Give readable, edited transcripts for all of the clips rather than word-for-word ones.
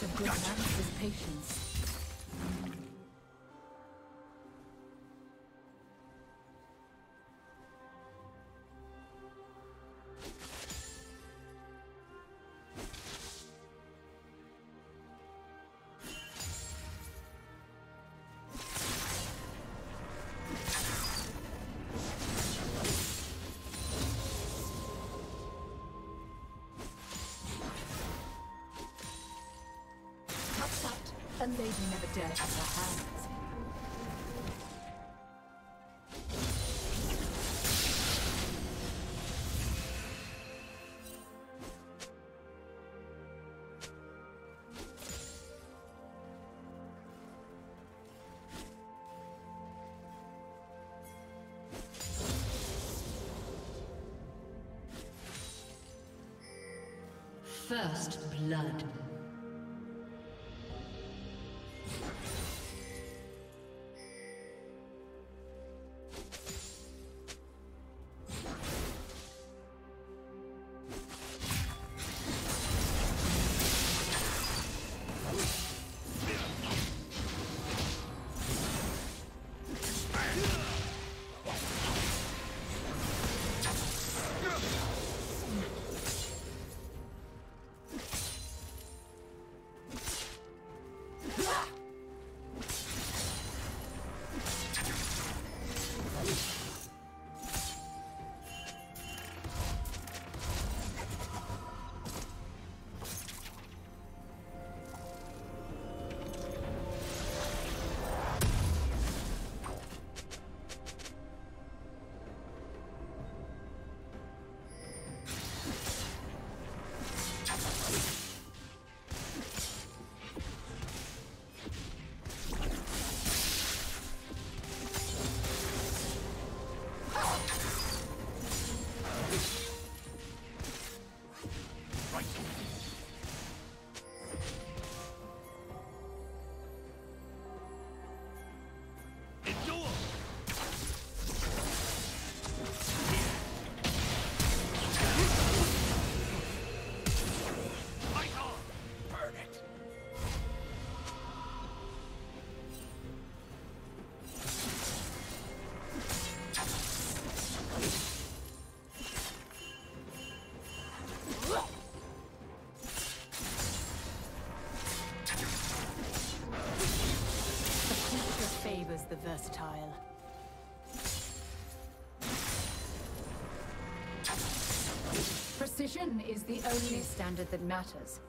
cost of good life is patience. A lady never dirts her hands. First blood. The versatile. Precision is the only standard that matters.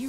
You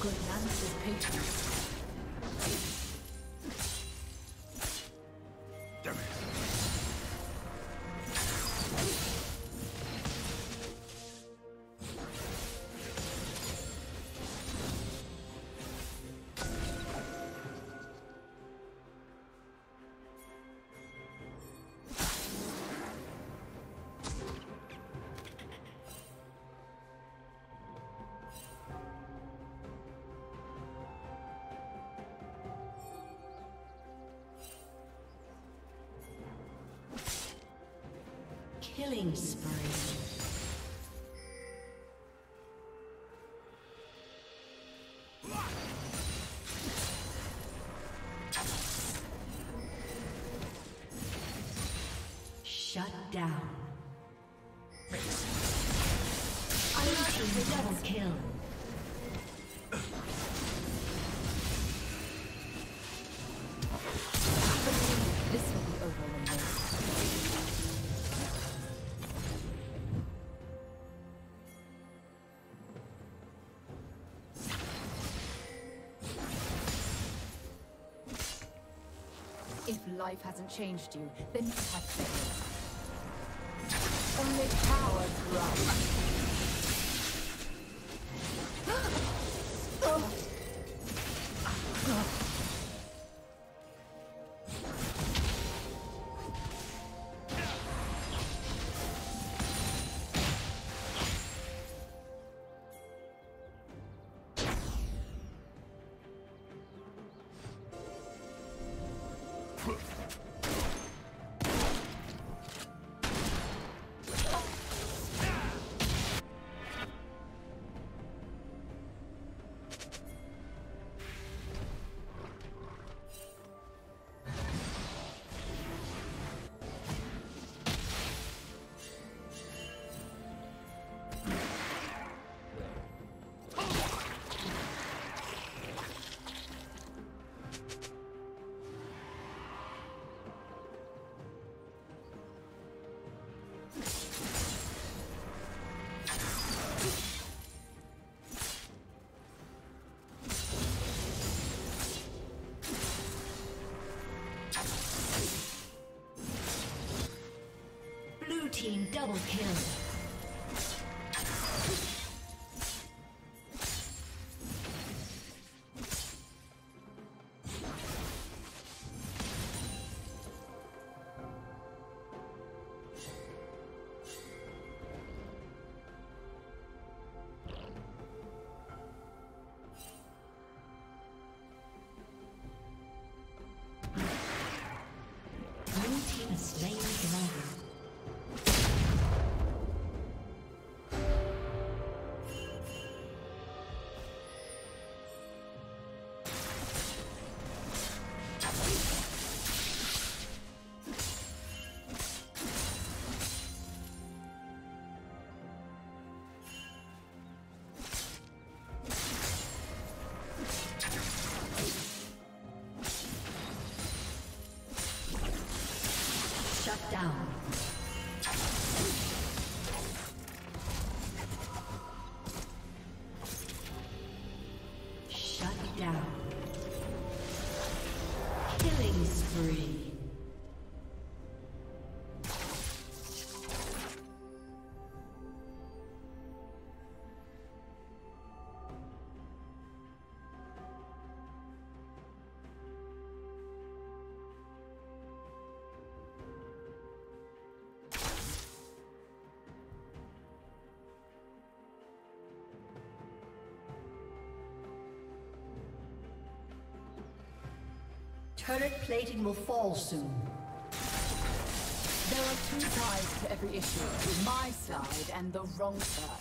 Good manners with patience. Killing spree. Shut down. Unleashes a double kill. Life hasn't changed you, then you have failed. Only power double kill. down. Killing spree. Turret plating will fall soon. There are two sides to every issue, my side and the wrong side.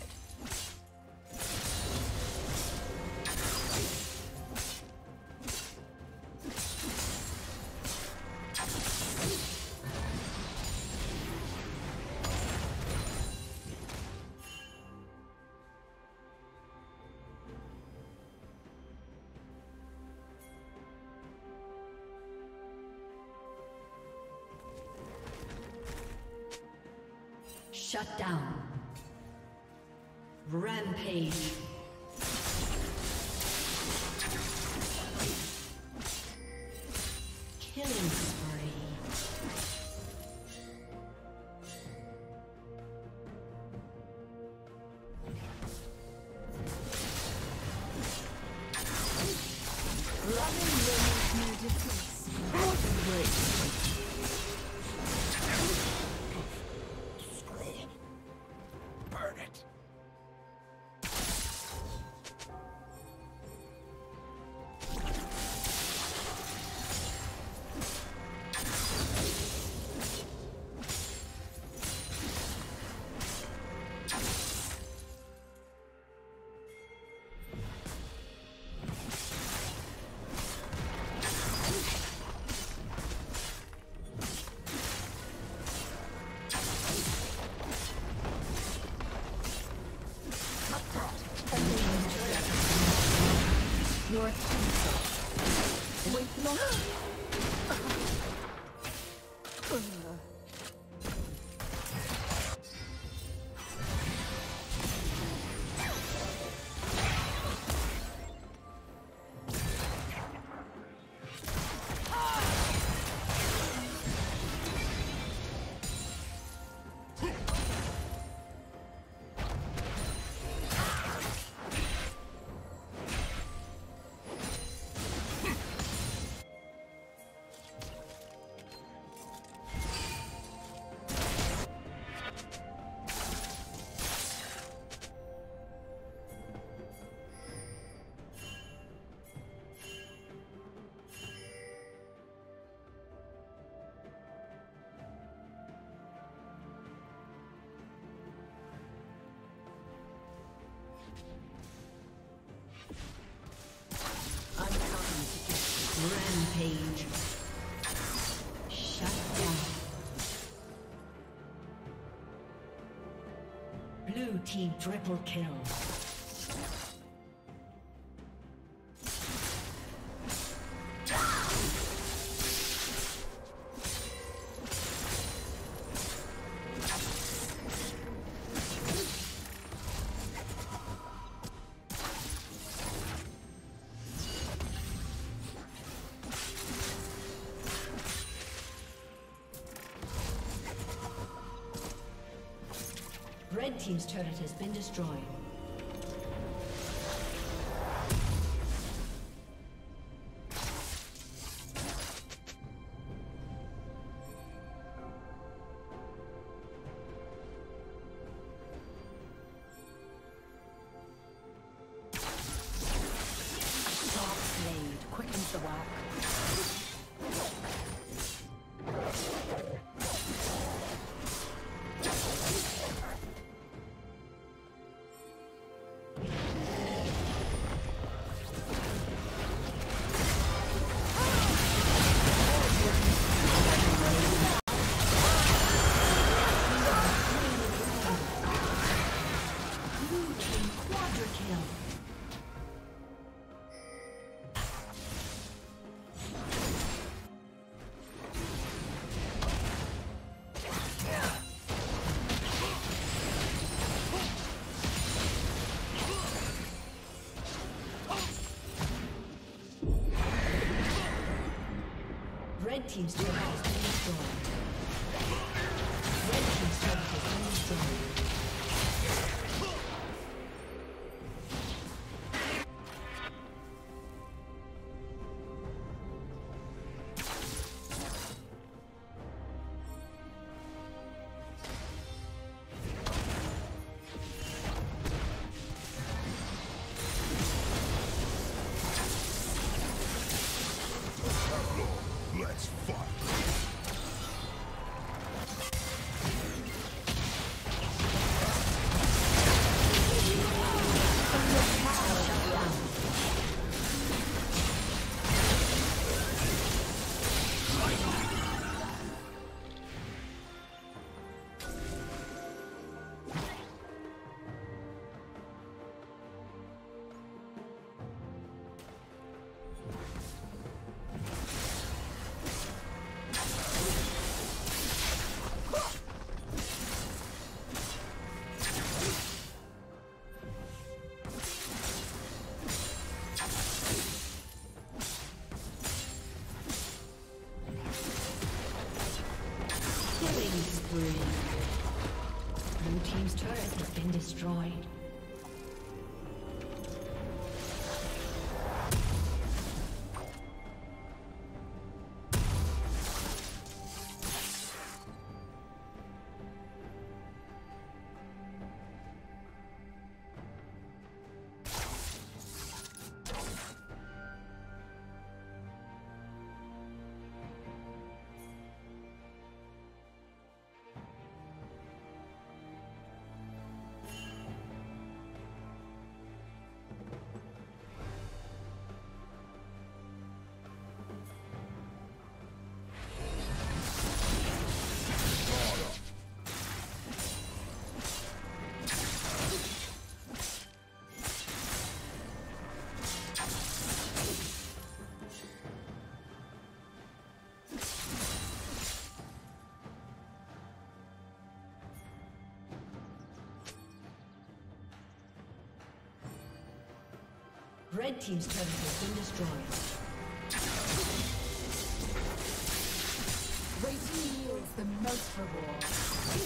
Shut down. Rampage. Killing spree. Rampage. Shut down. Blue team triple kill. Red team's turret has been destroyed. team's turret has been destroyed. Red team's turret has been destroyed. Blue team's turret has been destroyed. Red team's turret has been destroyed. Rating yields the most reward.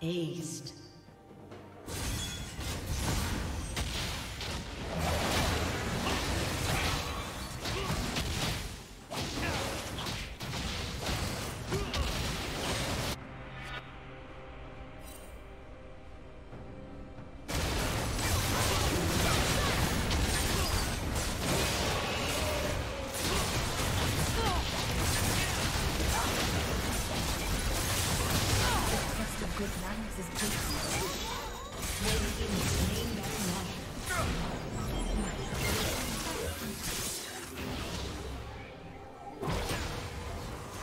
Aced.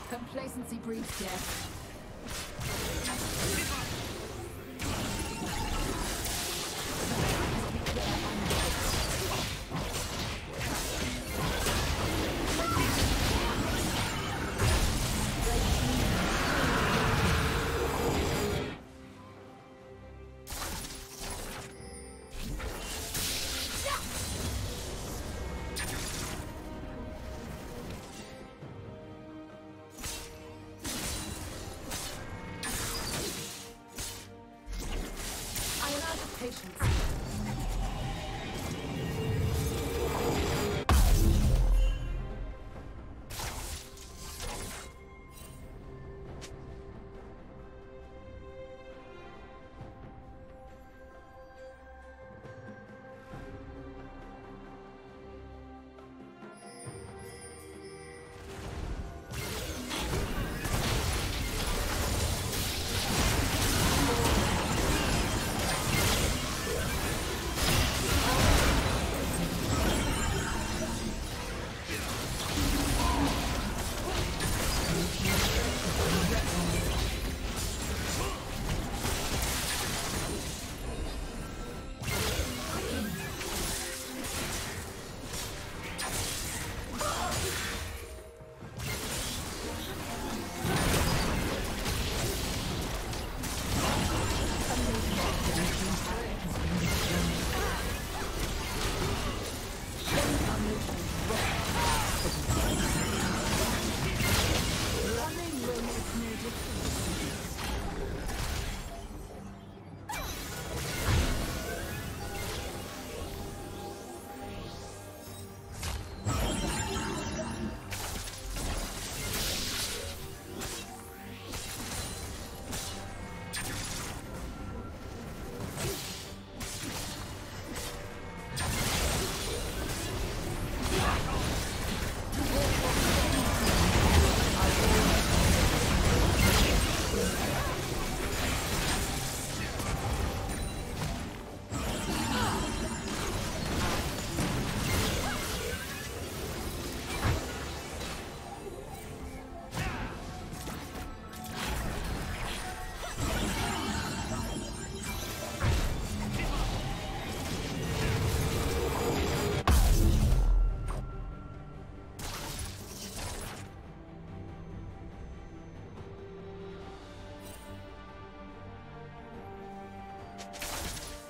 Complacency breeds death. patience.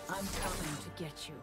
I'm coming to get you.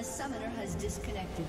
A summoner has disconnected.